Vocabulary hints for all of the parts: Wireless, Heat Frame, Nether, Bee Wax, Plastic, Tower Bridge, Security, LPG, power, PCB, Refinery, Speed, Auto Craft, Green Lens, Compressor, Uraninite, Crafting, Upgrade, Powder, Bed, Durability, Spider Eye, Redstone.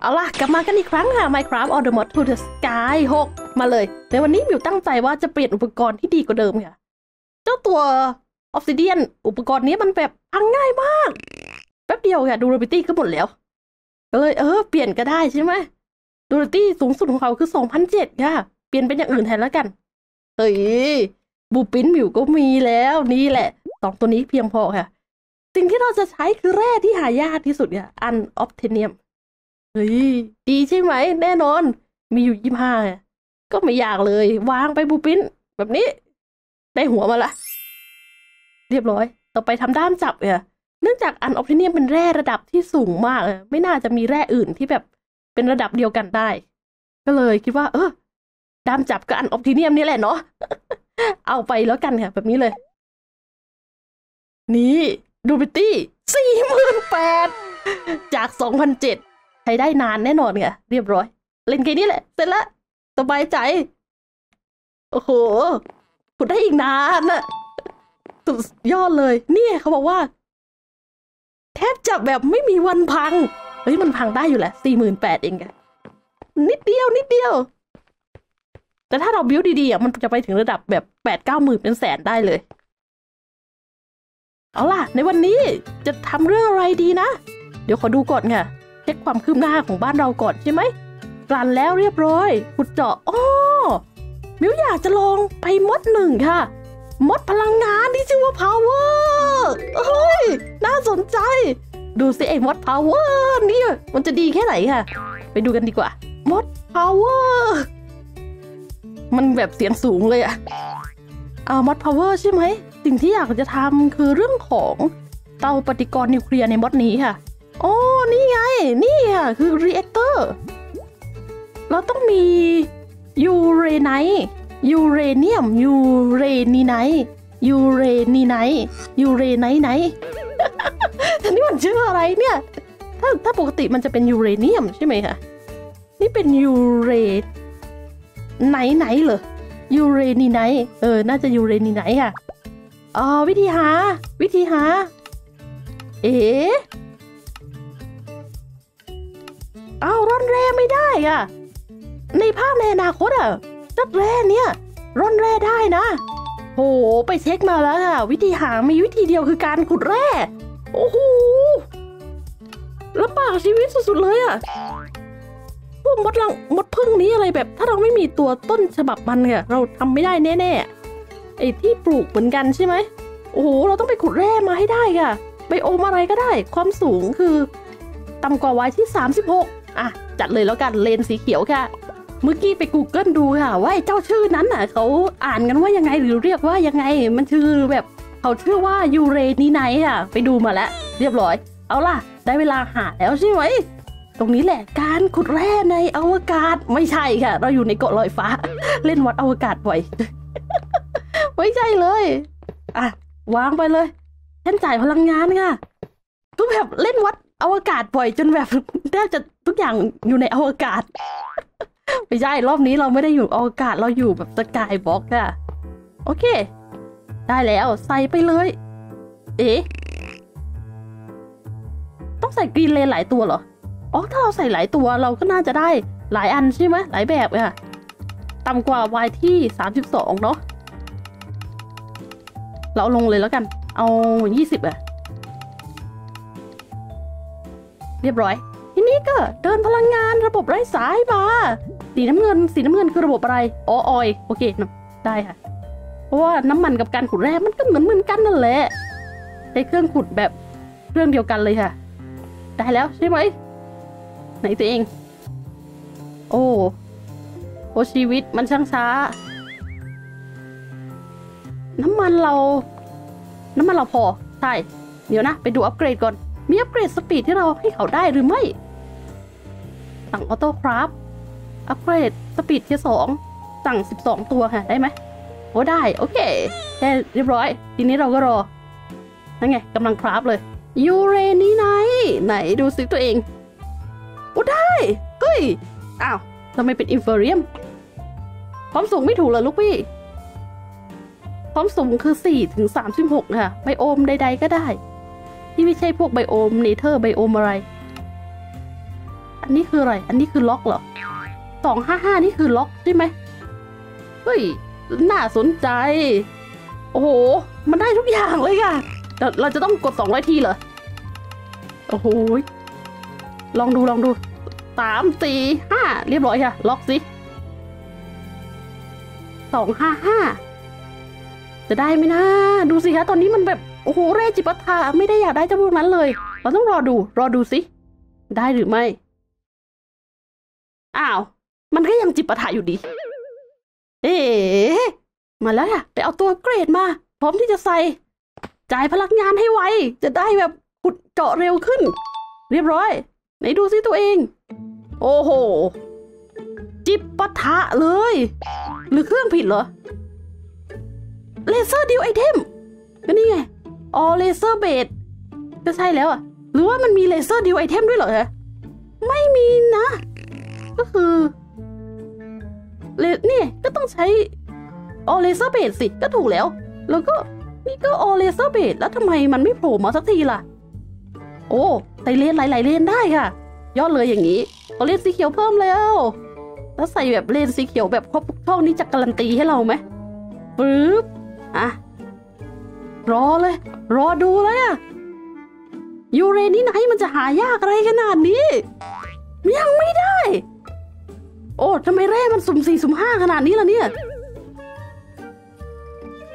เอาล่ะกลับมากันอีกครั้งค่ะ Minecraft All the Mod to the Sky 6มาเลยในวันนี้มิวตั้งใจว่าจะเปลี่ยนอุปกรณ์ที่ดีกว่าเดิมค่ะเจ้าตัว Obsidian อุปกรณ์นี้มันแบบอังง่ายมากแป๊บเดียวค่ะDurabilityก็หมดแล้วก็เลยเปลี่ยนก็ได้ใช่ไหมDurabilityสูงสุดของเขาคือ 2,700 ค่ะเปลี่ยนเป็นอย่างอื่นแทนแล้วกันเฮ้ยบูปิ้นมิวก็มีแล้วนี่แหละสองตัวนี้เพียงพอค่ะสิ่งที่เราจะใช้คือแร่ที่หายากที่สุดค่ะอันออฟเทเนียมเฮ้ยดีใช่ไหมแน่นอนมีอยู่25ก็ไม่ยากเลยวางไปบูปิ้นแบบนี้ได้หัวมาละเรียบร้อยต่อไปทำด้ามจับค่ะเนื่องจากอันออฟเทเนียมเป็นแร่ระดับที่สูงมากไม่น่าจะมีแร่อื่นที่แบบเป็นระดับเดียวกันได้ก็เลยคิดว่าด้ามจับกับอันออฟเทเนียมนี่แหละเนาะเอาไปแล้วกันค่ะแบบนี้เลยนี่ดูบิตี้ 48,000 จาก 2,700 ใช้ได้นานแน่นอนค่ะเรียบร้อยเล่นเกมนี้แหละเสร็จละสบายใจโอ้โหขุดได้อีกนานน่ะสุดยอดเลยนี่เขาบอกว่าแทบจะแบบไม่มีวันพังเฮ้ยมันพังได้อยู่แหละ 48,000 เองค่ะนิดเดียวนิดเดียวแต่ถ้าเราบิ้วดีๆมันจะไปถึงระดับแบบ 80-90,000 เป็นแสนได้เลยเอาล่ะในวันนี้จะทำเรื่องอะไรดีนะเดี๋ยวขอดูก่อนค่ะเช็คความคืบหน้าของบ้านเราก่อนใช่ไหมกลั่นแล้วเรียบร้อยขุดเจาะอ้อมิวอยากจะลองไปมดหนึ่งค่ะมดพลังงานที่ชื่อว่า power เฮ้ยน่าสนใจดูสิไอ้มด power นี่มันจะดีแค่ไหนค่ะไปดูกันดีกว่ามด power มันแบบเสียงสูงเลยอะมด power ใช่ไหมสิ่งที่อยากจะทำคือเรื่องของเตาปฏิกรณ์นิวเคลียร์ในมดนี้ค่ะโอ้นี่ไงนี่ค่ะคือรีแอคเตอร์เราต้องมียูเรไนท์ยูเรเนียมยูเรนีไนท์ยูเรนีไนท์ยูเรไนท์ไนท์ นี่มันชื่ออะไรเนี่ยถ้าปกติมันจะเป็นยูเรเนียมใช่ไหมคะนี่เป็นยูเรไนท์ไนท์เหรอยูเรนีไนท์น่าจะยูเรนีไนท์ค่ะวิธีหาร่อนแร่ไม่ได้อ่ะในภาพในอนาคตอ่ะตัดแร่เนี่ยร่อนแร่ได้นะโหไปเช็คมาแล้วค่ะวิธีหามีวิธีเดียวคือการขุดแร่โอ้โหลำบากชีวิตสุดๆเลยอ่ะพวกมดพึ่งนี้อะไรแบบถ้าเราไม่มีตัวต้นฉบับมันเนี่ยเราทำไม่ได้แน่ๆไอ้ที่ปลูกเหมือนกันใช่ไหมโอ้โหเราต้องไปขุดแร่มาให้ได้ค่ะไบโอมอะไรก็ได้ความสูงคือต่ำกว่าไว้ที่36อ่ะจัดเลยแล้วกันเลนสีเขียวค่ะเมื่อกี้ไป Google ดูค่ะว่าเจ้าชื่อนั้นน่ะเขาอ่านกันว่ายังไงหรือเรียกว่ายังไงมันชื่อแบบเขาชื่อว่ายูเรนีไนท์ค่ะไปดูมาแล้วเรียบร้อยเอาล่ะได้เวลาหาแล้วใช่ไหมตรงนี้แหละการขุดแร่ในอวกาศไม่ใช่ค่ะเราอยู่ในเกาะลอยฟ้า เล่นวัดอวกาศบ่อย ไม่ใช่เลยอ่ะวางไปเลยแท่นจ่ายพลังงานค่ะทุกแบบเล่นวัดอวกาศบ่อยจนแบบแทบจะทุกอย่างอยู่ในอวกาศ ไม่ใช่รอบนี้เราไม่ได้อยู่อวกาศเราอยู่แบบสกายบล็อกค่ะโอเคได้แล้วใส่ไปเลยต้องใส่กรีนเลนหลายตัวเหรออ๋อถ้าเราใส่หลายตัวเราก็น่าจะได้หลายอันใช่ไหมหลายแบบค่ะต่ำกว่าวัยที่32เนาะเราลงเลยแล้วกันเอา20อะเรียบร้อยทีนี้ก็เดินพลังงานระบบไร้สายมาสีน้ำเงินคือระบบอะไรอ๋อออยโอเคได้ค่ะเพราะว่าน้ำมันกับการขุดแร่มันก็เหมือนกันนั่นแหละใช้เครื่องขุดแบบเครื่องเดียวกันเลยค่ะได้แล้วใช่ไหมไหนตัวเองโอ้ชีวิตมันช่างช้าน้ำมันเราพอใช่เดี๋ยวนะไปดูอัปเกรดก่อนมีอัปเกรดสปีดที่เราให้เขาได้หรือไม่สั่งออโต้คราฟอัปเกรดสปีดที่2สั่ง12ตัวค่ะได้ไหมโอ้ได้โอเคได้เรียบร้อยทีนี้เราก็รอนั่นไงกำลังคราฟเลยยูเรนีไนท์ไหนดูสิตัวเองโอ้ได้เฮ้ยอ้าวทำไมเป็นอินเฟอร์เรียมความสูงไม่ถูกเลยลูกพี่ความสูงคือ4-36ค่ะไบโอมใดๆก็ได้ที่ไม่ใช่พวกไบโอมเนเธอร์ไบโอมอะไร อันนี้คืออะไรอันนี้คือล็อกเหรอ255นี่คือล็อกใช่ไหมเฮ้ยน่าสนใจโอ้โหมันได้ทุกอย่างเลยค่ะเราจะต้องกด200ทีเหรอโอ้โหลองดูลองดู3 4 5เรียบร้อยค่ะล็อกสิ255จะได้ไหมนะดูสิคะตอนนี้มันแบบโอ้โหเรจิปทาไม่ได้อยากได้เจ้าพวกนั้นเลยเราต้องรอดูสิได้หรือไม่อ้าวมันก็ยังจิปทาอยู่ดีเอ๋มาแล้วค่ะไปเอาตัวเกรดมาพร้อมที่จะใส่จ่ายพลังงานให้ไวจะได้แบบขุดเจาะเร็วขึ้นเรียบร้อยไหนดูสิตัวเองโอ้โหจิปทาเลยหรือเครื่องผิดเหรอเลเซอร์ดิวไอเทมก็นี่ไงอ๋อเลเซอร์เบดก็ใช่แล้วอ่ะหรือว่ามันมีเลเซอร์ดิวไอเทมด้วยเหรอฮะไม่มีนะก็คือนี่ก็ต้องใช้ออเลเซอร์เบดสิก็ถูกแล้วแล้วก็นี่ก็ออเลเซอร์เบดแล้วทำไมมันไม่โผล่มาสักทีล่ะโอ้ใส่เลนหลายเลนได้ค่ะยอดเลยอย่างนี้เอาเลนสีเขียวเพิ่มแล้วแล้วใส่แบบเลนสีเขียวแบบครบทุกช่องนี้จะการันตีให้เราไหมปึ๊บอ่ะรอเลยรอดูเลยอะยูเรนี่ไหนมันจะหายากอะไรขนาดนี้ยังไม่ได้โอ้ทำไมเร่มันสุ่ม 4 สุ่ม 5ขนาดนี้ล่ะเนี่ย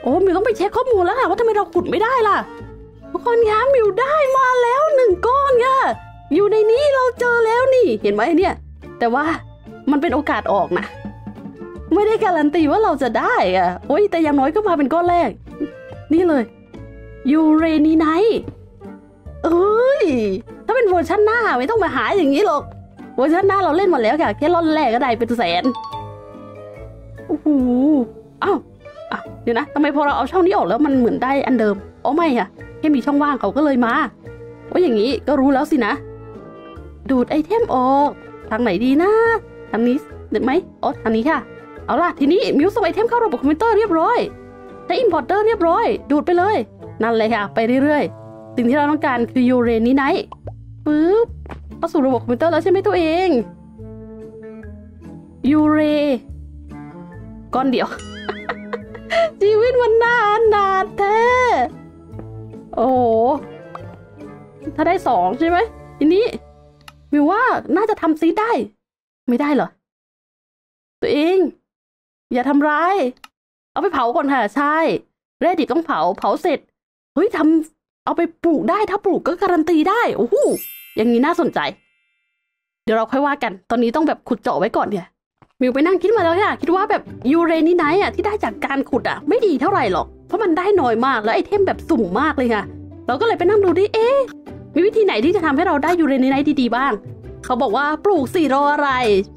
โอ้มิวต้องไปเช็คข้อมูลแล้วค่ะว่าทำไมเราขุดไม่ได้ล่ะทุกคนคะมิวได้มาแล้ว1ก้อนค่ะอยู่ในนี้เราเจอแล้วนี่เห็นไหมเนี่ยแต่ว่ามันเป็นโอกาสออกนะไม่ได้การันตีว่าเราจะได้อะโอ้ยแต่อย่างน้อยก็มาเป็นก้อนแรกนี่เลยยูเรนีไนท์เอ้ยถ้าเป็นเวอร์ชันหน้าไม่ต้องมาหาอย่างนี้หรอกเวอร์ชันหน้าเราเล่นหมดแล้วค่ะแค่ล่อนแรกก็ได้เป็นแสนโอ้โหอ้าวเดี๋ยวนะทำไมพอเราเอาช่องนี้ออกแล้วมันเหมือนได้อันเดิมอ๋อไม่ค่ะแค่มีช่องว่างเขาก็เลยมาว่าอย่างนี้ก็รู้แล้วสินะดูดไอเทมออกทางไหนดีนะทางนี้เด็ดไหมอ๋อทางนี้ค่ะเอาล่ะทีนี้มิวส่งไอเทมเข้าระบบคอมพิวเตอร์เรียบร้อยใช้อินพอร์เตอร์เรียบร้อยดูดไปเลยนั่นเลยค่ะไปเรื่อยๆสิ่งที่เราต้องการคือยูเรนีไนท์ปึ๊บเข้าสู่ระบบคอมพิวเตอร์แล้วใช่ไหมตัวเองยูเรก้อนเดียว ชีวิตมันน่าอนาถแท้โอ้ถ้าได้2ใช่ไหมทีนี้มิวว่าน่าจะทำซีได้ไม่ได้เหรอตัวเองอย่าทำร้ายเอาไปเผาก่อนค่ะใช่แร่ดิบต้องเผาเสร็จเฮ้ยทำเอาไปปลูกได้ถ้าปลูกก็การันตีได้โอ้โหอย่างนี้น่าสนใจเดี๋ยวเราค่อยว่ากันตอนนี้ต้องแบบขุดเจาะไว้ก่อนเนี่ยมิวไปนั่งคิดมาแล้วค่ะคิดว่าแบบยูเรนีไนท์อ่ะที่ได้จากการขุดอ่ะไม่ดีเท่าไหร่หรอกเพราะมันได้น้อยมากแล้วไอเทมแบบสุ่มมากเลยค่ะเราก็เลยไปนั่งดูดิเอ๊ะมีวิธีไหนที่จะทำให้เราได้ยูเรนีไนท์ดีๆบ้างเขาบอกว่าปลูก4รออะไร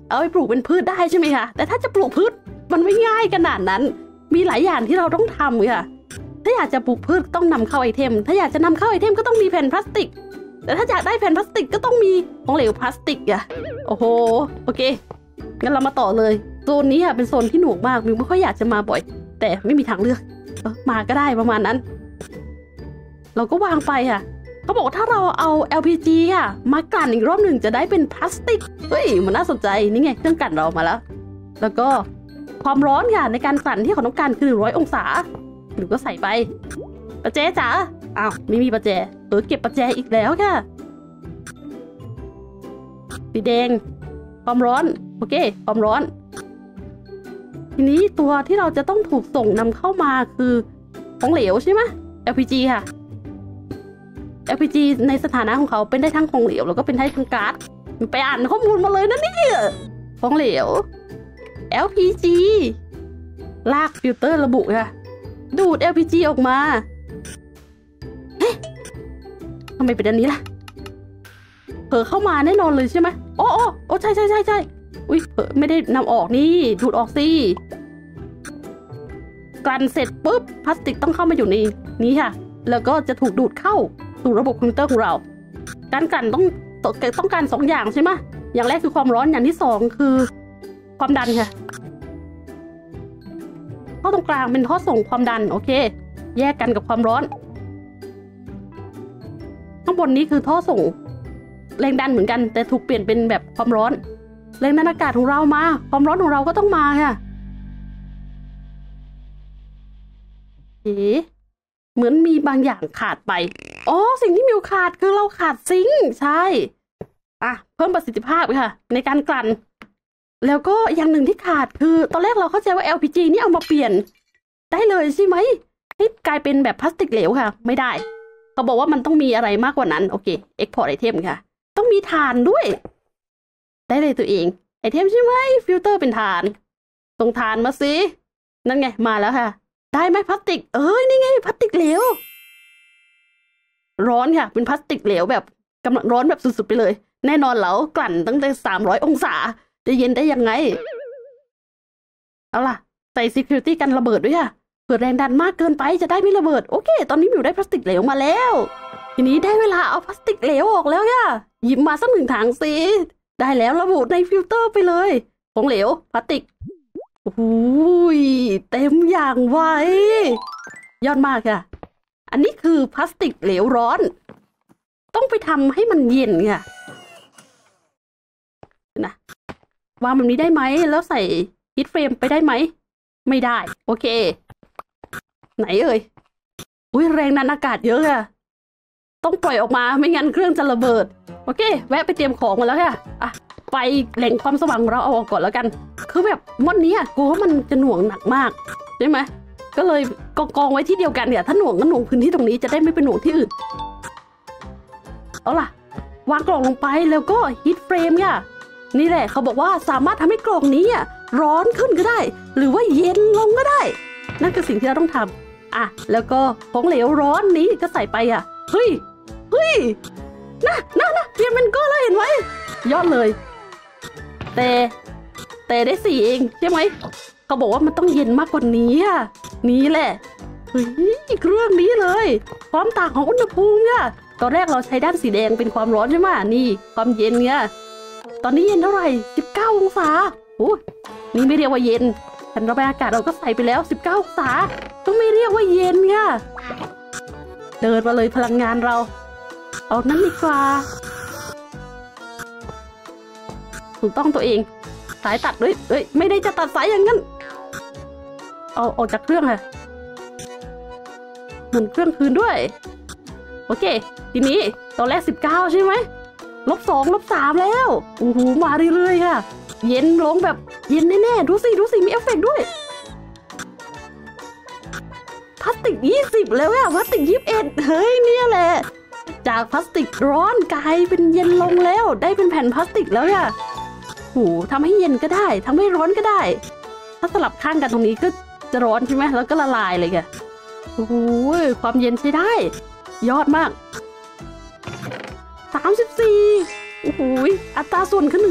เอาไปปลูกเป็นพืชได้ใช่ไหมคะแต่ถ้าจะปลูกพืชมันไม่ง่ายขนาดนั้นมีหลายอย่างที่เราต้องทำค่ะถ้าอยากจะปลูกพืชต้องนำเข้าไอเทมถ้าอยากจะนำเข้าไอเทมก็ต้องมีแผ่นพลาสติกแต่ถ้าอยากได้แผ่นพลาสติกก็ต้องมีของเหลวพลาสติกอะโอ้โหโอเคงั้นเรามาต่อเลยโซนนี้ค่ะเป็นโซนที่หนวกมากมิวไม่ค่อยอยากจะมาบ่อยแต่ไม่มีทางเลือกมาก็ได้ประมาณนั้นเราก็วางไปค่ะเขาบอกถ้าเราเอา LPG ค่ะมากลั่นอีกรอบหนึ่งจะได้เป็นพลาสติกเฮ้ยมันน่าสนใจนี่ไงเครื่องกลั่นเรามาแล้วแล้วก็ความร้อนค่ะในการกลั่นที่เขาต้องการคือ100องศาหนูก็ใส่ไปประแจจ๋าอ้าวไม่มีประแจเก็บประแจอีกแล้วค่ะสีแดงความร้อนโอเคความร้อนทีนี้ตัวที่เราจะต้องถูกส่งนำเข้ามาคือของเหลวใช่ไหม LPG ค่ะLPG ในสถานะของเขาเป็นได้ทั้งของเหลวแล้วก็เป็นได้ทั้งก๊าซไปอ่านข้อมูลมาเลยนะนี่ของเหลว LPG ลากฟิลเตอร์ระบุค่ะดูด LPG ออกมาเฮ้ยทำไมเป็นอันนี้ล่ะเผลอเข้ามาแน่นอนเลยใช่ไหมโอ้ใช่อุ๊ยเผลอไม่ได้นำออกนี่ดูดออกสิกลั่นเสร็จปุ๊บพลาสติกต้องเข้ามาอยู่ในนี้ค่ะแล้วก็จะถูกดูดเข้าสู่ระบบคอมพิวเตอร์ของเราการกลั่นต้องการ2อย่างใช่ไหมอย่างแรกคือความร้อนอย่างที่2คือความดันค่ะท่อตรงกลางเป็นท่อส่งความดันโอเคแยกกันกับความร้อนข้างบนนี้คือท่อส่ง แรงดันเหมือนกันแต่ถูกเปลี่ยนเป็นแบบความร้อนแรงดันอากาศของเรามาความร้อนของเราก็ต้องมาค่ะเหมือนมีบางอย่างขาดไปอ๋อสิ่งที่มิวขาดคือเราขาดซิงค์ใช่อ่ะเพิ่มประสิทธิภาพค่ะในการกลั่นแล้วก็อย่างหนึ่งที่ขาดคือตอนแรกเราเข้าใจว่า LPG นี่เอามาเปลี่ยนได้เลยใช่ไหมให้กลายเป็นแบบพลาสติกเหลวค่ะไม่ได้เขาบอกว่ามันต้องมีอะไรมากกว่านั้นโอเค Export Item ค่ะต้องมีถ่านด้วยได้เลยตัวเองไอเทมใช่ไหมฟิลเตอร์เป็นถ่านตรงถ่านมาสินั่นไงมาแล้วค่ะได้ไหมพลาสติกเอ้ยนี่ไงพลาสติกเหลวร้อนค่ะเป็นพลาสติกเหลวแบบกำลังร้อนแบบสุดๆไปเลยแน่นอนแล้วกลั่นตั้งแต่300 องศาจะเย็นได้ยังไงเอาล่ะใส่ Security กันระเบิดด้วยค่ะเกิดแรงดันมากเกินไปจะได้ไม่ระเบิดโอเคตอนนี้มิวได้พลาสติกเหลวมาแล้วทีนี้ได้เวลาเอาพลาสติกเหลวออกแล้วค่ะหยิบมาสัก1 ถังสิได้แล้วระบุในฟิลเตอร์ไปเลยของเหลวพลาสติกโอ้ยเต็มอย่างไวยอดมากค่ะอันนี้คือพลาสติกเหลวร้อนต้องไปทำให้มันเย็นค่ะนะวางแบบนี้ได้ไหมแล้วใส่ฮิตเฟรมไปได้ไหมไม่ได้โอเคไหนเอ่ยอุ้ยแรงดันอากาศเยอะค่ะต้องปล่อยออกมาไม่งั้นเครื่องจะระเบิดโอเคแวะไปเตรียมของมาแล้วค่ะอ่ะไฟแหล่งความสว่างเราเอาออกก่อนแล้วกันคือแบบม่อนนี้กลัวว่ามันจะหน่วงหนักมากใช่ไหมก็เลยกองไว้ที่เดียวกันเนี่ยถ้าหน่วงก็หน่วงพื้นที่ตรงนี้จะได้ไม่เป็นหน่วงที่อื่นเอาล่ะวางกล่องลงไปแล้วก็ฮิตเฟรมค่ะนี่แหละเขาบอกว่าสามารถทำให้กล่องนี้ร้อนขึ้นก็ได้หรือว่าเย็นลงก็ได้นั่นคือสิ่งที่เราต้องทำอ่ะแล้วก็ของเหลวร้อนนี้ก็ใส่ไปอ่ะเฮ้ยนะเย็นมันก็แล้วเห็นไหมยอดเลยแต่ได้4เองใช่ไหมเขาบอกว่ามันต้องเย็นมากกว่านี้อ่ะนี่แหละเฮ้ยเครื่องนี้เลยความต่างของอุณหภูมิอ่ะตอนแรกเราใช้ด้านสีแดงเป็นความร้อนใช่ไหมนี่ความเย็นเนี่ยตอนนี้เย็นเท่าไหร่19 องศาโอ้นี่ไม่เรียกว่าเย็นแผ่นระบายอากาศเราก็ใส่ไปแล้ว19 องศาต้องไม่เรียกว่าเย็นค่ะเดินมาเลยพลังงานเราเอานั่นดีกว่าถูกต้องตัวเองสายตัดด้วยเอ้ยไม่ได้จะตัดสายอย่างนั้นเอาออกจากเครื่องค่ะหมุนเครื่องคืนด้วยโอเคทีนี้ตอนแรก19ใช่ไหม-2 -3แล้วโอ้โหมาเรื่อยๆค่ะเย็นลงแบบเย็นแน่ๆดูสิมีเอฟเฟกต์ด้วยพลาสติก20แล้วอะพลาสติก21เฮ้ยเนี่ยแหละจากพลาสติกร้อนกลายเป็นเย็นลงแล้วได้เป็นแผ่นพลาสติกแล้วอะโหทำให้เย็นก็ได้ทำให้ร้อนก็ได้ถ้าสลับข้างกันตรงนี้ก็จะร้อนใช่ไหมแล้วก็ละลายเลยค่ะโอ้โหความเย็นใช้ได้ยอดมาก34โอ้โหอัตราส่วนขึ้น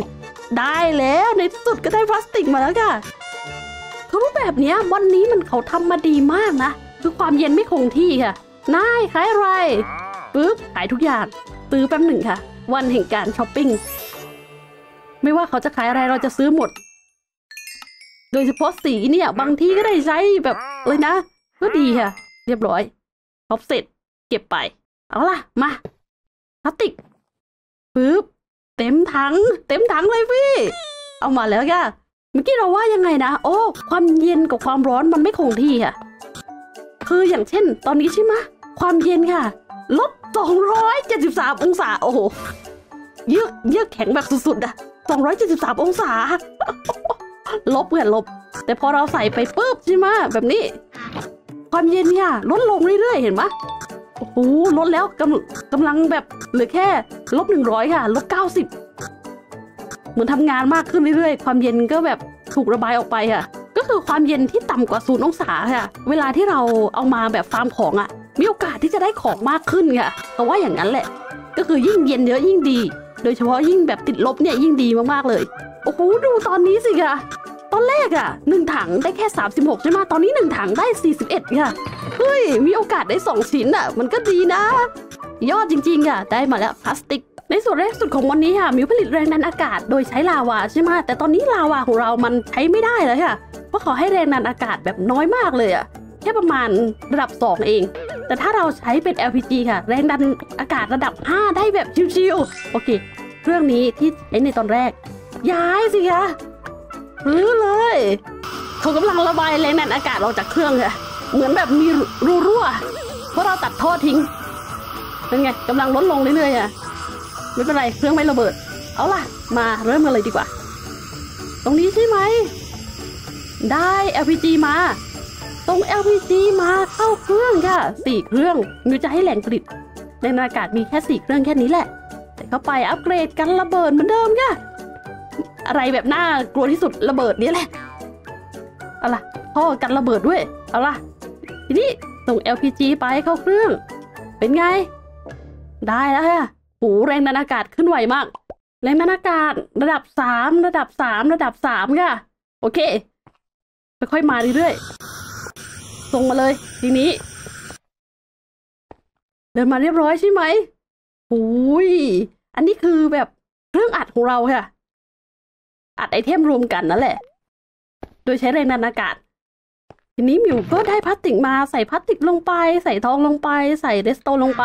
1:1ได้แล้วในที่สุดก็ได้พลาสติกมาแล้วค่ะคือรูปแบบนี้วันนี้มันเขาทำมาดีมากนะคือความเย็นไม่คงที่ค่ะนายขายอะไรปึ๊บขายทุกอย่างซื้อแป๊บหนึ่งค่ะวันแห่งการช้อปปิ้งไม่ว่าเขาจะขายอะไรเราจะซื้อหมดโดยเฉพาะสีเนี่ยบางทีก็ได้ใช้แบบเลยนะก็ดีค่ะเรียบร้อยช็อปเสร็จเก็บไปเอาล่ะมาพลาสติกปึ๊บเต็มถังเลยพี่เอามาแล้วค่ะเมื่อกี้เราว่ายังไงนะโอ้ความเย็นกับความร้อนมันไม่คงที่ค่ะคืออย่างเช่นตอนนี้ใช่ไหมความเย็นค่ะ-273 องศาโอ้โหเยือกแข็งแบบสุดๆอะ273 องศาลบเพื่อนลบแต่พอเราใส่ไปปุ๊บใช่ไหมแบบนี้ความเย็นค่ะลดลงเรื่อยๆเห็นไหมโอ้ลดแล้วกำลังแบบเหลือแค่-100ค่ะ-90เหมือนทำงานมากขึ้นเรื่อยๆความเย็นก็แบบถูกระบายออกไปค่ะก็คือความเย็นที่ต่ำกว่า0 องศาค่ะเวลาที่เราเอามาแบบฟาร์มของอ่ะมีโอกาสที่จะได้ของมากขึ้นค่ะแต่ว่าอย่างนั้นแหละก็คือยิ่งเย็นเยอะยิ่งดีโดยเฉพาะยิ่งแบบติดลบเนี่ยยิ่งดีมากๆเลยโอ้โหดูตอนนี้สิค่ะตอนแรกอ่ะ1 ถังได้แค่36ใช่ไหมตอนนี้1 ถังได้41ค่ะเฮ้ยมีโอกาสได้2 ชิ้นอ่ะมันก็ดีนะยอดจริงๆค่ะได้มาแล้วพลาสติกในส่วนแรกสุดของวันนี้ค่ะมิวผลิตแรงดันอากาศโดยใช้ลาวาใช่ไหมแต่ตอนนี้ลาวาของเรามันใช้ไม่ได้แล้วค่ะเพราะเขาให้แรงดันอากาศแบบน้อยมากเลยอ่ะแค่ประมาณระดับ2เองแต่ แต่ถ้าเราใช้เป็น LPG ค่ะแรงดันอากาศระดับ5ได้แบบชิวๆโอเคเครื่องนี้ที่ใช้ในตอนแรกย้ายสิคะรื้อเลยเขากำลังระบายแรงดันอากาศออกจากเครื่องค่ะเหมือนแบบมีรูรั่วเพราะเราตัดท่อทิ้งเป็นไงกำลังลดลงเรื่อยๆอ่ะไม่เป็นไรเครื่องไม่ระเบิดเอาล่ะมาเริ่มกันเลยดีกว่าตรงนี้ใช่ไหมได้ LPG มาตรง LPG มาเข้าเครื่องค่ะ4เครื่องมิวจะให้แหล่งผลิตในอากาศมีแค่4เครื่องแค่นี้แหละแต่เข้าไปอัปเกรดกันระเบิดเหมือนเดิมค่ะอะไรแบบน่ากลัวที่สุดระเบิดนี่แหละเอาล่ะพ่อกันระเบิดด้วยเอาล่ะทีนี้ส่ง LPG ไปเข้าเครื่องเป็นไงได้แล้วค่ะหูแรงดันอากาศขึ้นไวมากแรงดันอากาศระดับ3ระดับ3ค่ะโอเคค่อยๆมาเรื่อยๆส่งมาเลยทีนี้เดินมาเรียบร้อยใช่ไหมหูยอันนี้คือแบบเครื่องอัดของเราค่ะอัดไอเทมรวมกันนั่นแหละโดยใช้แรงดันอากาศทีนี้มิวก็ได้พลาสติกมาใส่พลาสติกลงไปใส่ทองลงไปใส่เรสโตลงไป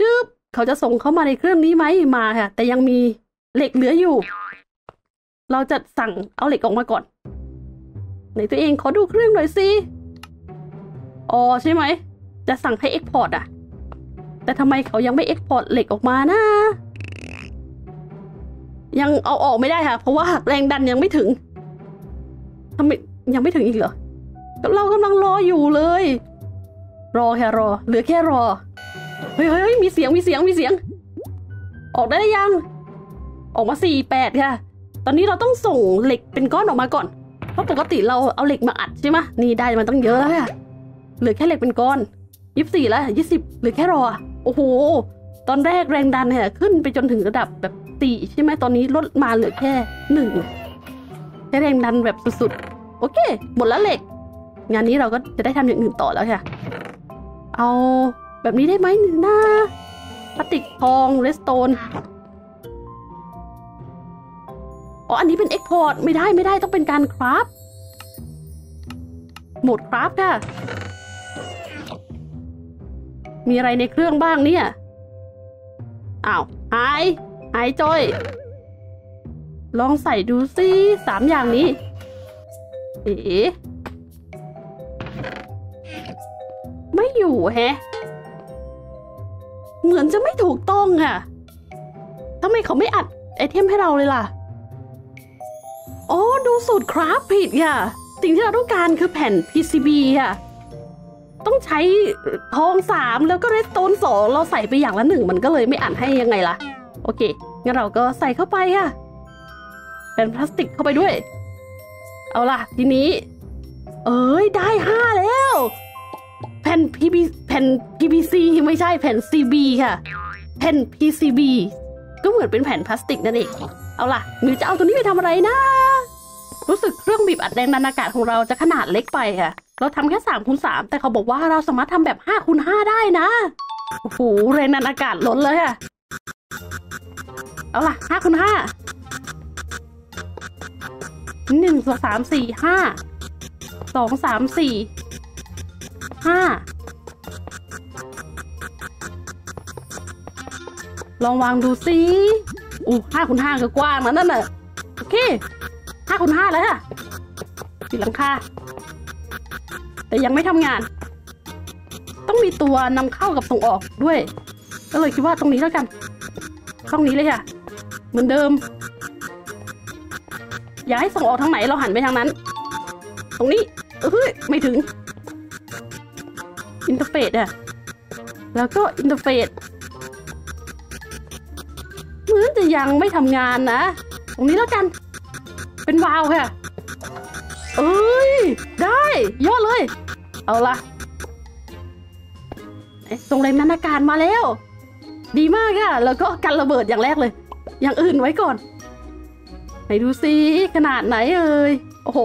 จึ๊บเขาจะส่งเข้ามาในเครื่องนี้ไหมมาค่ะแต่ยังมีเหล็กเหลืออยู่เราจะสั่งเอาเหล็กออกมาก่อนในตัวเองขอดูเครื่องหน่อยสิอ๋อใช่ไหมจะสั่งให้เอ็กพอร์ตอะแต่ทำไมเขายังไม่เอ็กพอร์ตเหล็กออกมานะยังเอาออกไม่ได้ค่ะเพราะว่าแรงดันยังไม่ถึงทำไมยังไม่ถึงอีกเหรอเรากำลังรออยู่เลยรอแค่รอเหลือแค่รอเฮ้ยๆมีเสียงออกได้หรือยังออกมา48ค่ะตอนนี้เราต้องส่งเหล็กเป็นก้อนออกมาก่อนเพราะปกติเราเอาเหล็กมาอัดใช่ไหมนี่ได้มันต้องเยอะแล้วค่ะเหลือแค่เหล็กเป็นก้อน24แล้ว20เหลือแค่รอโอ้โหตอนแรกแรงดันเนี่ยขึ้นไปจนถึงระดับแบบ4ใช่ไหมตอนนี้ลดมาเหลือแค่1ใช้แรงดันแบบสุดๆโอเคหมดแล้วเหล็กงานนี้เราก็จะได้ทำอย่างอื่นต่อแล้วค่ะเอาแบบนี้ได้ไหมหน้าพลาสติกทองเรสโตนอ๋ออันนี้เป็นเอ็กพอร์ตไม่ได้ต้องเป็นการคราฟหมดคราฟค่ะมีอะไรในเครื่องบ้างเนี่ยอ้าวหายจ้อยลองใส่ดูสิ3อย่างนี้เอ๋ไม่อยู่แฮะเหมือนจะไม่ถูกต้องอะทำไมเขาไม่อัดไอเทมให้เราเลยล่ะอ๋อดูสูตรคราฟผิดค่ะสิ่งที่เราต้องการคือแผ่น PCB ค่ะต้องใช้ทอง3แล้วก็เรดสโตน2เราใส่ไปอย่างละ1มันก็เลยไม่อัดให้ยังไงล่ะโอเคงั้นเราก็ใส่เข้าไปค่ะแผ่นพลาสติกเข้าไปด้วยเอาล่ะทีนี้เอ้ยได้5แล้วแผ่น PVC ไม่ใช่แผ่น CB ค่ะแผ่น PCB ก็เหมือนเป็นแผ่นพลาสติกนั่นเองเอาล่ะมิวจะเอาตัวนี้ไปทำอะไรนะรู้สึกเครื่องบีบอัดแรงดันอากาศของเราจะขนาดเล็กไปค่ะเราทำแค่3×3แต่เขาบอกว่าเราสามารถทำแบบ5×5ได้นะโอ้โหแรงดันอากาศล้นเลยค่ะเอาล่ะ5×51 2 3 4 5 2 3 4 5ลองวางดูสิอู้5×5ก็กว้างแล้วนั่นน่ะโอเค5×5แล้วค่ะปิดหลังคาแต่ยังไม่ทำงานต้องมีตัวนำเข้ากับส่งออกด้วยก็เลยคิดว่าตรงนี้แล้วกันช่องนี้เลยค่ะเหมือนเดิมอย่าให้ส่งออกทางไหนเราหันไปทางนั้นตรงนี้ไม่ถึงอินเทอร์เฟซอะแล้วก็อินเทอร์เฟซเหมือนจะยังไม่ทำงานนะตรงนี้แล้วกันเป็นวาล์วค่ะเอ้ยได้ยอดเลยเอาล่ะส่งแรงดันอากาศมาแล้วดีมากค่ะแล้วก็กันระเบิดอย่างแรกเลยอย่างอื่นไว้ก่อนไหนดูสิขนาดไหนเอ่ยโอ้โห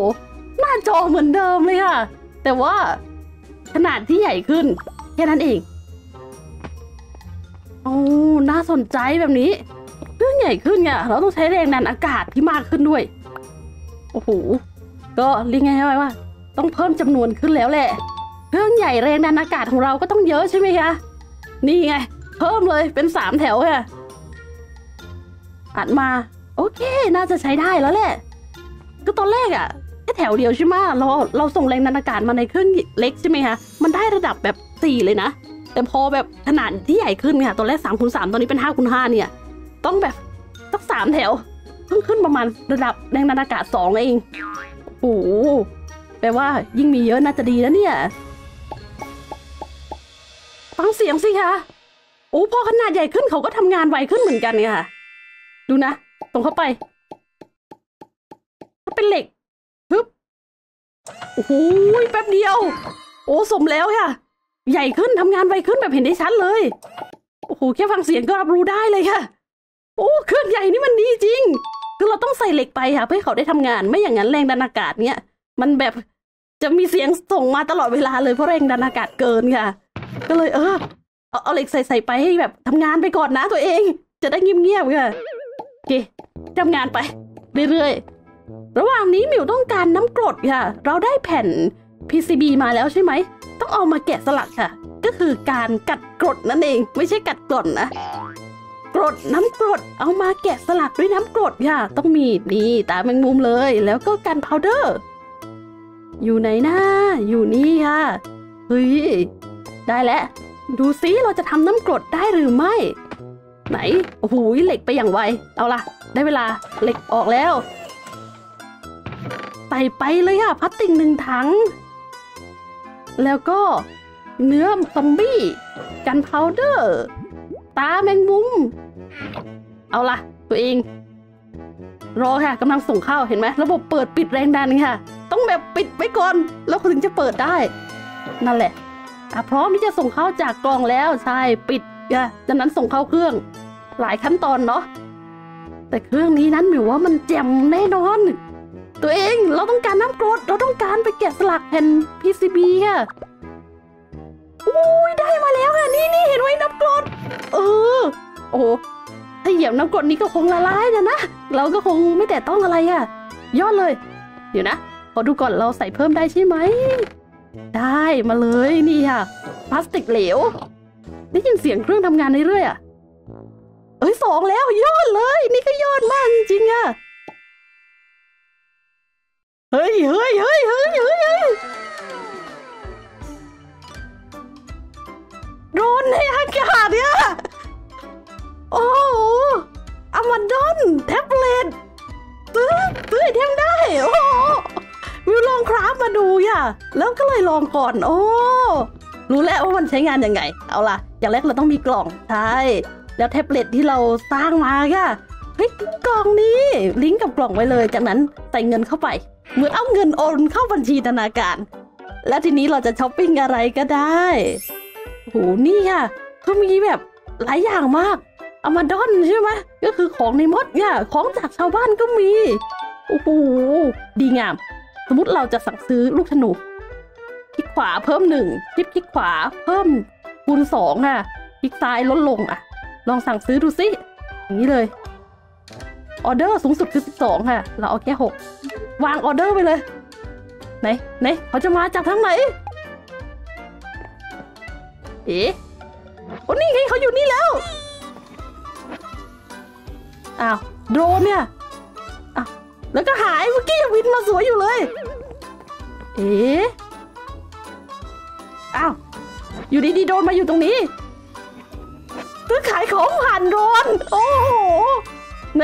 หน้าจอเหมือนเดิมเลยค่ะแต่ว่าขนาดที่ใหญ่ขึ้นแค่นั้นเองโอ้น่าสนใจแบบนี้เรื่องใหญ่ขึ้นไงเราต้องใช้แรงดันอากาศที่มากขึ้นด้วยโอ้โหก็เรียกไงว่าต้องเพิ่มจำนวนขึ้นแล้วแหละ เครื่องใหญ่แรงดันอากาศของเราก็ต้องเยอะใช่ไหมคะนี่ไงเพิ่มเลยเป็น3แถวค่ะอัดมาโอเคน่าจะใช้ได้แล้วแหละก็ตอนแรกอ่ะแค่แถวเดียวใช่ไหมเราส่งแรงดันอากาศมาในเครื่องเล็กใช่ไหมคะมันได้ระดับแบบ4เลยนะแต่พอแบบขนาดที่ใหญ่ขึ้นค่ะตอนแรก3×3ตอนนี้เป็น5×5เนี่ยต้องแบบสัก3แถวเพิ่งขึ้นประมาณระดับแรงดันอากาศ2เองโอ้โหแปลว่ายิ่งมีเยอะน่าจะดีนะเนี่ยฟังเสียงสิคะโอ้พอขนาดใหญ่ขึ้นเขาก็ทำงานไวขึ้นเหมือนกันค่ะดูนะส่งเข้าไปถ้าเป็นเหล็กปึ๊บโอ้โหแป๊บเดียวโอ้สมแล้วค่ะใหญ่ขึ้นทำงานไวขึ้นแบบเห็นได้ชัดเลยโอ้โหแค่ฟังเสียงก็รับรู้ได้เลยค่ะโอ้เครื่องใหญ่นี่มันดีจริงคือเราต้องใส่เหล็กไปค่ะเพื่อเขาได้ทำงานไม่อย่างนั้นแรงดันอากาศเนี่ยมันแบบจะมีเสียงส่งมาตลอดเวลาเลยเพราะแรงดันอากาศเกินค่ะก็เลยเอาเหล็กใส่ไปให้แบบทำงานไปก่อนนะตัวเองจะได้เงียบๆค่ะโอเคทำงานไปเรื่อยๆระหว่างนี้หมิวต้องการน้ำกรดค่ะเราได้แผ่น PCB มาแล้วใช่ไหมต้องเอามาแกะสลักค่ะก็คือการกัดกรดนั่นเองไม่ใช่กัดกร่อนนะกรดน้ำกรดเอามาแกะสลักด้วยน้ำกรดค่ะต้องมีนี่ตาแมงมุมเลยแล้วก็กันพาวเดอร์อยู่ไหนนะอยู่นี่ค่ะเฮ้ยได้แล้วดูซิเราจะทำน้ำกรดได้หรือไม่ไหนโอ้โหเหล็กไปอย่างไวเอาล่ะได้เวลาเหล็กออกแล้วใส่ไปเลยค่ะพลาสติก1 ถังแล้วก็เนื้อซอมบี้กันพาวเดอร์ตาแมงมุมเอาล่ะตัวเองรอค่ะกำลังส่งเข้าเห็นไหมระบบเปิดปิดแรงดันค่ะต้องแบบปิดไว้ก่อนแล้วถึงจะเปิดได้นั่นแหละพร้อมที่จะส่งเข้าจากกล่องแล้วใช่ปิดค่ะจากนั้นส่งเข้าเครื่องหลายขั้นตอนเนาะแต่เครื่องนี้นั้นหมิวว่ามันแจ่มแน่นอนตัวเองเราต้องการน้ำกรดเราต้องการไปแกะสลักแผ่น PCB ค่ะอุ้ยได้มาแล้วค่ะนี่เห็นไหมน้ำกรดโอ้ถ้าเหยียบน้ำกรดนี้ก็คงละลายนะเราก็คงไม่แตะต้องอะไรค่ะยอดเลยเดี๋ยวนะขอดูก่อนเราใส่เพิ่มได้ใช่ไหมได้มาเลยนี่ค่ะพลาสติกเหลวได้ยินเสียงเครื่องทำงานเรื่อยๆ2แล้วยอดเลยนี่ก็ยอดมากจริงๆเฮ้ยโดนในอากาศเนี่ยโอ้โหอามาดอนแท็บเล็ตตื้อเทมได้โอ้วิวลองคราฟมาดูค่ะแล้วก็เลยลองก่อนโอ้รู้แล้วว่ามันใช้งานยังไงเอาล่ะอย่างแรกเราต้องมีกล่องใช่แล้วแท็บเล็ตที่เราสร้างมาค่ะเฮ้ยกล่องนี้ลิงก์กับกล่องไว้เลยจากนั้นใส่เงินเข้าไปเหมือนเอาเงินโอนเข้าบัญชีธนาคารและทีนี้เราจะช้อปปิ้งอะไรก็ได้โหนี่ค่ะเขามีแบบหลายอย่างมากอามาดอนใช่ไหมก็คือของในมดเนี่ยของจากชาวบ้านก็มีโอ้โหดีงามสมมติเราจะสั่งซื้อลูกธนูคลิกขวาเพิ่ม1คลิกขวาเพิ่มคูณ2ค่ะคลิกซ้ายลดลงลองสั่งซื้อดูสิอย่างนี้เลยออเดอร์สูงสุดคือ12ค่ะเราเอาแค่6วางออเดอร์ไปเลยไหนเขาจะมาจากทางไหนโอ้นี่ไงเขาอยู่นี่แล้วอ้าวโดรนเนี่ยแล้วก็หายเมื่อกี้วินมาสวยอยู่เลยอ้าวอยู่ดีๆโดรนมาอยู่ตรงนี้เพื่อขายของผ่านโดรนโอ้โหไหน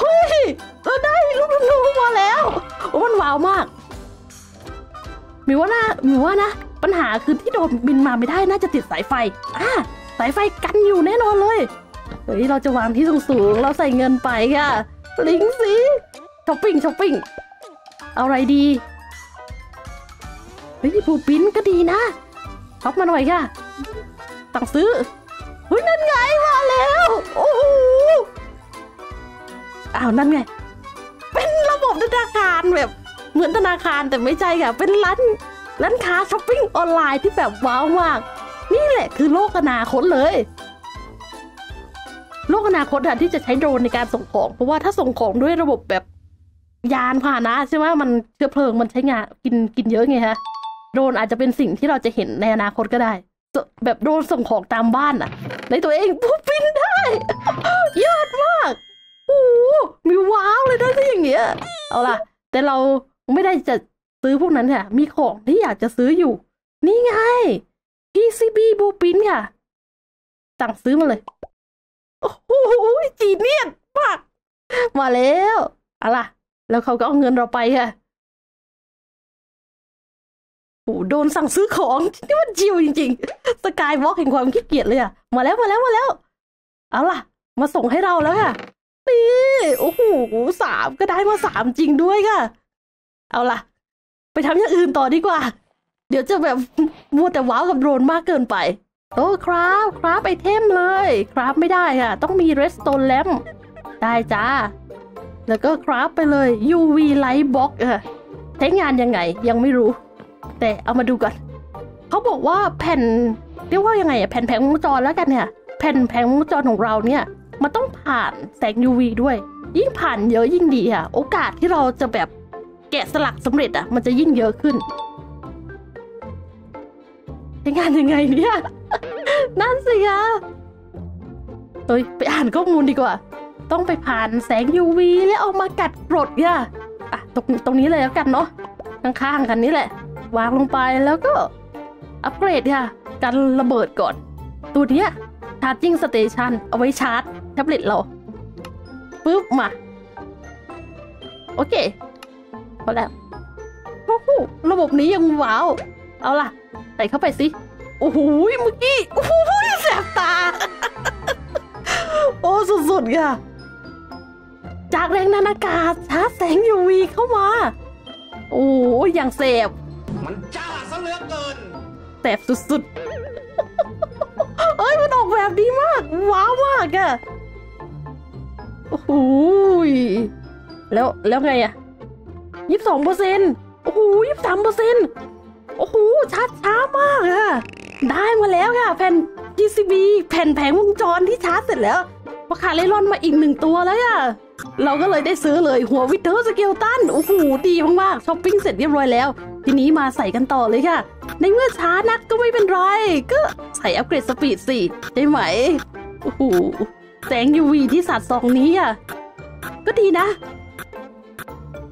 เฮ้ยเราได้ลูกธนูมาแล้วมันว้าวมากหมิวว่านะปัญหาคือที่โดรนบินมาไม่ได้น่าจะติดสายไฟสายไฟกันอยู่แน่นอนเลยเฮ้ยเราจะวางที่สูงๆเราใส่เงินไปค่ะลิงสิช้อปปิ้งเอาอะไรดีเฮ้ยปูปิ้นก็ดีนะช็อปมาหน่อยค่ะสั่งซื้อเฮ้ยนั่นไงมาแล้วโอ้โหนั่นไงเป็นระบบธนาคารแบบเหมือนธนาคารแต่ไม่ใช่ค่ะเป็นร้านค้าช้อปปิ้งออนไลน์ที่แบบว้าวมากนี่แหละคือโลกอนาคตเลยโลกอนาคตที่จะใช้โดรนในการส่งของเพราะว่าถ้าส่งของด้วยระบบแบบยานพาหนะใช่ไหมมันเชื้อเพลิงมันใช้งานกินเยอะไงฮะ โดรนอาจจะเป็นสิ่งที่เราจะเห็นในอนาคตก็ได้แบบโดรนส่งของตามบ้านอะในตัวเองปุ๊บบินได้ ยอดมากโอ้มีว้าวเลยได้ซะอย่างเงี้ยเอาล่ะแต่เราไม่ได้จะซื้อพวกนั้นค่ะมีของที่อยากจะซื้ออยู่นี่ไง PCB Blueprint ค่ะสั่งซื้อมาเลยโอ้โหจีเนียสมากมาแล้วเอาล่ะแล้วเขาก็เอาเงินเราไปค่ะโอ้โดนสั่งซื้อของนี่มันจิ๋วจริงๆสกายวอล์กแห่งความขี้เกียจเลยอะมาแล้วเอาล่ะมาส่งให้เราแล้วค่ะนี่โอ้โห3ก็ได้มา3จริงด้วยค่ะเอาล่ะไปทำอย่างอื่นต่อดีกว่าเดี๋ยวจะแบบมัวแต่ว้าวกับโดรนมากเกินไปโอ้ครับไอเทมเลยครับไม่ได้ค่ะต้องมีเรสโตนแลมได้จ้าแล้วก็ครับไปเลย UV Light Box ค่ะใช้งานยังไงยังไม่รู้แต่เอามาดูก่อนเขาบอกว่าแผ่นเรียกว่ายังไงอะแผ่นแผงวงจรแล้วกันเนี่ยแผ่นแผงวงจรของเราเนี่ยมันต้องผ่านแสง UV ด้วยยิ่งผ่านเยอะยิ่งดีค่ะโอกาสที่เราจะแบบแกะสลักสำเร็จอะมันจะยิ่งเยอะขึ้นใช้งานยังไงเนี่ยนั่นสิคะเฮ้ยไปอ่านข้อมูลดีกว่าต้องไปผ่านแสง UV แล้วเอามากัดกรดเนี่ยอะตรงนี้เลยแล้วกันเนาะข้างๆกันนี่แหละวางลงไปแล้วก็อัปเกรดค่ะกันระเบิดก่อนตัวเนี้ยชาร์จจิ้งสเตชันเอาไว้ชาร์จแท็บเล็ตเราปึ๊บมาโอเคพอแล้วโอ้โหระบบนี้ยังว้าวเอาล่ะใส่เข้าไปสิโอ้โหเมื่อกี้โอ้โหแสบตาโอ้สุดๆค่ะจากแรงดันอากาศชาร์จแสง UV เข้ามาโอ้ยอย่างแสบมันจ้าซะเหลือเกินแสบสุดๆเอ้ยมันออกแบบดีมากว้าวมากอะโอ้โหแล้วไงอะ22%โอ้โห23%โอ้โหช้ามากค่ะได้มาแล้วค่ะแผ่น PCB แผ่นแผงวงจรที่ชาร์จเสร็จแล้วพอขาดเลร่อนมาอีก1ตัวแล้วค่ะเราก็เลยได้ซื้อเลยหัววิเทอร์สเกลตันโอ้โหดีมากๆช้อปปิ้งเสร็จเรียบร้อยแล้วทีนี้มาใส่กันต่อเลยค่ะในเมื่อช้านักก็ไม่เป็นไรก็ใส่อัปเกรดสปีดสิได้ไหมโอ้โหแสง UV ที่สาดส่องนี้อ่ะก็ดีนะ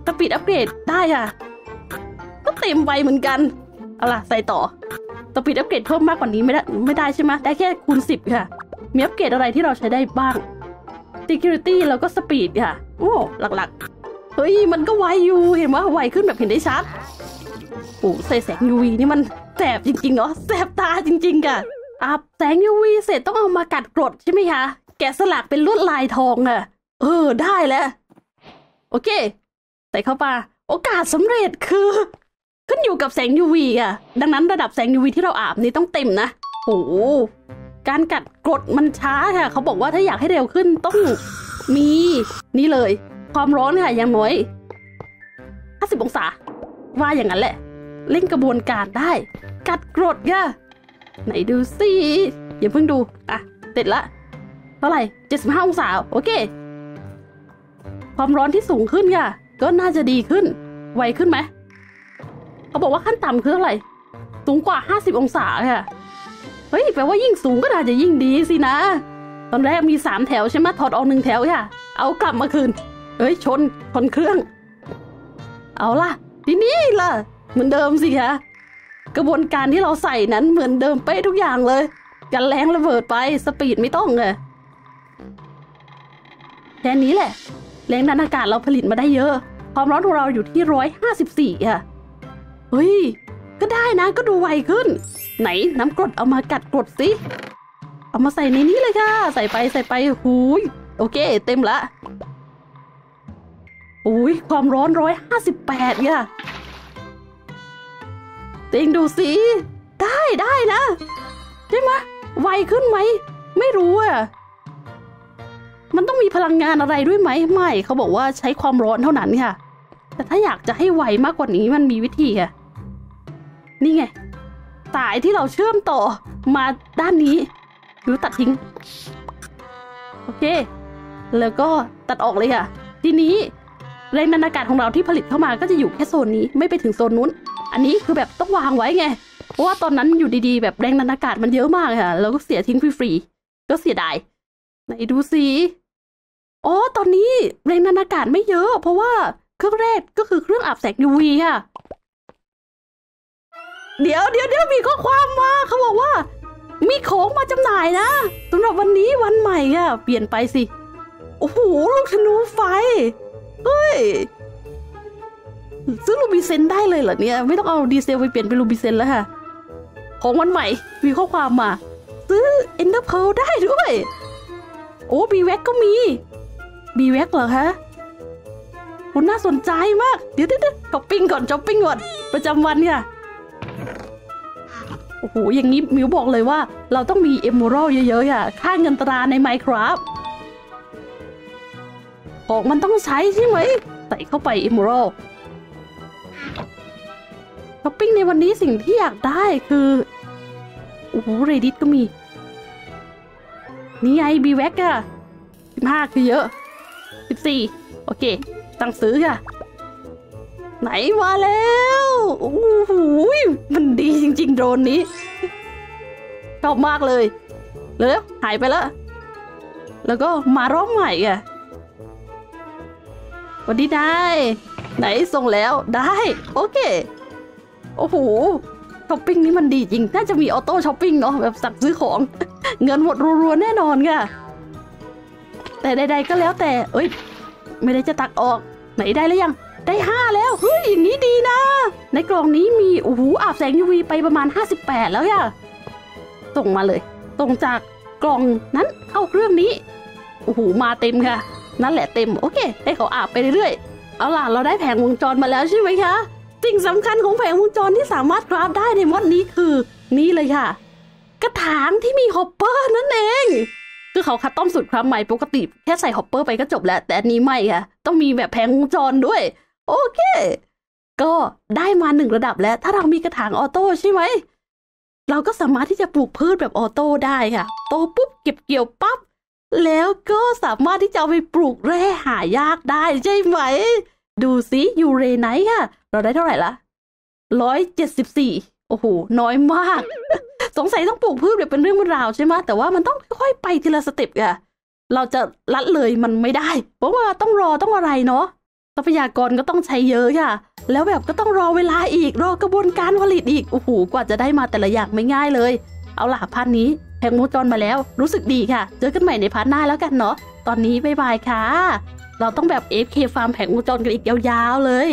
สปีดอัปเกรดได้ค่ะก็เต็มไปเหมือนกันเอาล่ะใส่ต่อสปีดอัปเกรดเพิ่มมากกว่านี้ไม่ได้ใช่ไหมได้แค่คูณ10ค่ะมีอัปเกรดอะไรที่เราใช้ได้บ้าง security แล้วก็สปีดค่ะโอ้หลักๆเฮ้ยมันก็ไวอยู่เห็นว่าไวขึ้นแบบเห็นได้ชัดโอ้ใส่แสง UV นี่มันแสบจริงๆเนาะแสบตาจริงๆค่ะอาบแสง UV เสร็จต้องเอามากัดกรดใช่ไหมคะแกะสลักเป็นลวดลายทองค่ะได้แล้วโอเคใส่เข้าไปโอกาสสำเร็จคือขึ้นอยู่กับแสง UV อ่ะดังนั้นระดับแสง UV ที่เราอาบนี่ต้องเต็มนะโอ้การกัดกรดมันช้าค่ะเขาบอกว่าถ้าอยากให้เร็วขึ้นต้องมีนี่เลยความร้อนค่ะอย่างน้อย50องศาว่าอย่างนั้นแหละเล่นกระบวนการได้กัดกรดค่ะไหนดูสิอย่าเพิ่งดูอะเสร็จละเท่าไหร่75องศาโอเคความร้อนที่สูงขึ้นค่ะก็น่าจะดีขึ้นไวขึ้นไหมเขาบอกว่าขั้นต่ำคืออะไรสูงกว่า50องศาค่ะเฮ้ยแปลว่ายิ่งสูงก็น่าจะยิ่งดีสินะตอนแรกมี3แถวใช่ไหมถอดออก1แถวค่ะเอากลับมาคืนเฮ้ยชนเครื่องเอาล่ะทีนี้ล่ะเหมือนเดิมสิคะกระบวนการที่เราใส่นั้นเหมือนเดิมเป๊ะทุกอย่างเลยกันแรงระเบิดไปสปีดไม่ต้องเลยแค่นี้แหละแรงดันอากาศเราผลิตมาได้เยอะความร้อนของเราอยู่ที่154ค่ะเฮ้ยก็ได้นะก็ดูไวขึ้นไหนน้ำกรดเอามากัดกรดสิเอามาใส่ในนี้เลยค่ะใส่ไปหูยโอเคเต็มละหูยความร้อน158ค่ะเต็งดูสิได้นะใช่ไหมไวขึ้นไหมไม่รู้อ่ะมันต้องมีพลังงานอะไรด้วยไหมไม่เขาบอกว่าใช้ความร้อนเท่านั้นค่ะแต่ถ้าอยากจะให้ไวมากกว่านี้มันมีวิธีค่ะนี่ไงสายที่เราเชื่อมต่อมาด้านนี้ดูตัดทิ้งโอเคแล้วก็ตัดออกเลยค่ะทีนี้แรงดันอากาศของเราที่ผลิตเข้ามาก็จะอยู่แค่โซนนี้ไม่ไปถึงโซนนู้น อันนี้คือแบบต้องวางไว้ไงเพราะว่าตอนนั้นอยู่ดีๆแบบแรงดันอากาศมันเยอะมากค่ะเราก็เสียทิ้งฟรีๆก็เสียดายไหนดูสิอ๋อตอนนี้แรงดันอากาศไม่เยอะเพราะว่าเครื่องแรกก็คือเครื่องอับแสง UV ค่ะเดี๋ยวมีข้อความมาเขาบอกว่ามีของมาจำหน่ายนะสำหรับวันนี้วันใหม่ค่ะเปลี่ยนไปสิโอ้โหลูกธนูไฟเฮ้ยซื้อลูบิเซนได้เลยเหรอเนี่ยไม่ต้องเอาดีเซลไปเปลี่ยนเป็นลูบิเซนแล้วค่ะของวันใหม่มีข้อความมาซื้อเอ็นเดอร์เพลได้ด้วยโอ้บีแว็กก็มีบีแว็กเหรอคะคุณน่าสนใจมากเดี๋ยวช้อปปิ้งก่อนประจำวันค่ะโอ้โหอย่างนี้มิวบอกเลยว่าเราต้องมีเอมเมอรัลด์เยอะๆค่ะค่าเงินตราใน Minecraft ของมันต้องใช้ใช่ไหมใส่เข้าไปเอมเมอรัลด์ช้อปปิ้งในวันนี้สิ่งที่อยากได้คือโอ้โหเรดิตก็มีนี่ไงบีแว็กอะ15คือเยอะ14โอเคสั่งซื้อค่ะไหนมาแล้วโอ้โหมันดีจริงๆโดรนนี้ชอบมากเลยแล้วหายไปแล้วแล้วก็มารอบใหม่อ่ะวันนี้ได้ไหนส่งแล้วได้โอเคโอ้โหช้อปปิ้งนี้มันดีจริงน่าจะมีออโต้ช้อปปิ้งเนาะแบบสั่งซื้อของเงินหมดรัวๆแน่นอนค่ะแต่ใดๆก็แล้วแต่เอ้ยไม่ได้จะตักออกไหนได้แล้วยังได้5แล้วเฮ้ยอย่างนี้ดีนะในกล่องนี้มีโอ้โหอาบแสง UV ไปประมาณ58แล้วย่ะส่งมาเลยตรงจากกล่องนั้นเข้าเครื่องนี้โอ้โหมาเต็มค่ะนั่นแหละเต็มโอเคให้เขาอาบไปเรื่อยๆเอาล่ะเราได้แผงวงจรมาแล้วใช่ไหมคะสิ่งสำคัญของแผงวงจรที่สามารถคราฟได้ในมอดนี้คือนี่เลยค่ะกระถางที่มีฮอปเปอร์นั่นเองคือเขาคัดต้อมสุดคราฟใหม่ปกติแค่ใส่ฮอปเปอร์ไปก็จบแล้วแต่นี้ไม่ค่ะต้องมีแบบแผงวงจรด้วยโอเคก็ได้มา1ระดับแล้วถ้าเรามีกระถางออโต้ใช่ไหมเราก็สามารถที่จะปลูกพืชแบบออโต้ได้ค่ะโตปุ๊บเก็บเกี่ยวปั๊บแล้วก็สามารถที่จะเอาไปปลูกแร่หายากได้ใช่ไหมดูสิยูเรไนท์ค่ะเราได้เท่าไหร่ละ174โอ้โหน้อยมาก สงสัยต้องปลูกพืชแบบเป็นเรื่องเป็นราวใช่ไหมแต่ว่ามันต้องค่อยๆไปทีละสเต็ปค่ะเราจะลัดเลยมันไม่ได้เพราะว่าต้องรอต้องอะไรเนาะทรัพยากรก็ต้องใช้เยอะค่ะแล้วแบบก็ต้องรอเวลาอีกรอกระบวนการผลิตอีกโอ้โหกว่าจะได้มาแต่ละอย่างไม่ง่ายเลยเอาล่ะพาร์ทนี้แผงวงจรมาแล้วรู้สึกดีค่ะเจอกันใหม่ในพาร์ทหน้าแล้วกันเนาะตอนนี้บ๊ายบายค่ะเราต้องแบบ AFK ฟาร์มแผงวงจรกันอีกยาวๆเลย